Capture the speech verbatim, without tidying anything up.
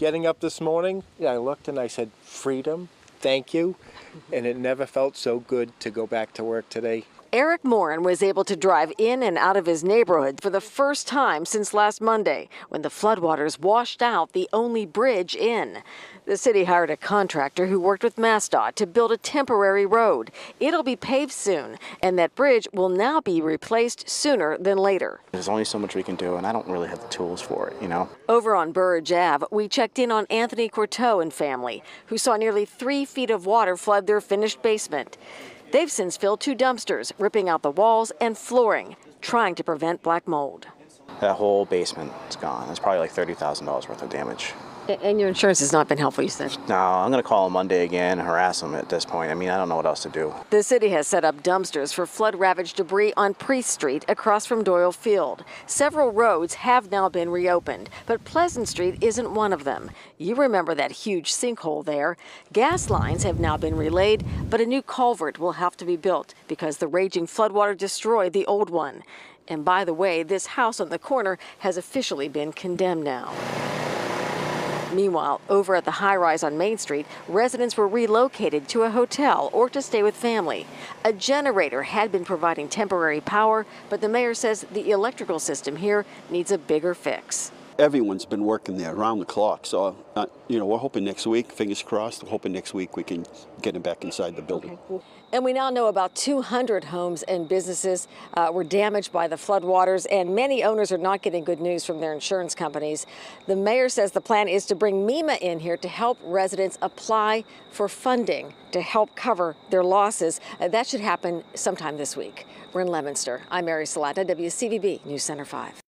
Getting up this morning, I looked and I said, freedom, thank you. And it never felt so good to go back to work today. Eric Morin was able to drive in and out of his neighborhood for the first time since last Monday, when the floodwaters washed out the only bridge in. The city hired a contractor who worked with MassDOT to build a temporary road. It'll be paved soon, and that bridge will now be replaced sooner than later. There's only so much we can do, and I don't really have the tools for it, you know. Over on Burrage Ave, we checked in on Anthony Courteau and family, who saw nearly three feet of water flood their finished basement. They've since filled two dumpsters, ripping out the walls and flooring, trying to prevent black mold. That whole basement is gone. It's probably like thirty thousand dollars worth of damage. And your insurance has not been helpful, you said? No, I'm going to call them Monday again and harass them at this point. I mean, I don't know what else to do. The city has set up dumpsters for flood-ravaged debris on Priest Street across from Doyle Field. Several roads have now been reopened, but Pleasant Street isn't one of them. You remember that huge sinkhole there. Gas lines have now been relayed, but a new culvert will have to be built because the raging floodwater destroyed the old one. And by the way, this house on the corner has officially been condemned now. Meanwhile, over at the high-rise on Main Street, residents were relocated to a hotel or to stay with family. A generator had been providing temporary power, but the mayor says the electrical system here needs a bigger fix. Everyone's been working there around the clock, so uh, you know, we're hoping next week, fingers crossed, we're hoping next week we can get them back inside the building. Okay, cool. And we now know about two hundred homes and businesses uh, were damaged by the floodwaters, and many owners are not getting good news from their insurance companies. The mayor says the plan is to bring MEMA in here to help residents apply for funding to help cover their losses. Uh, that should happen sometime this week. We're in Leominster. I'm Mary Salata, W C V B News Center five.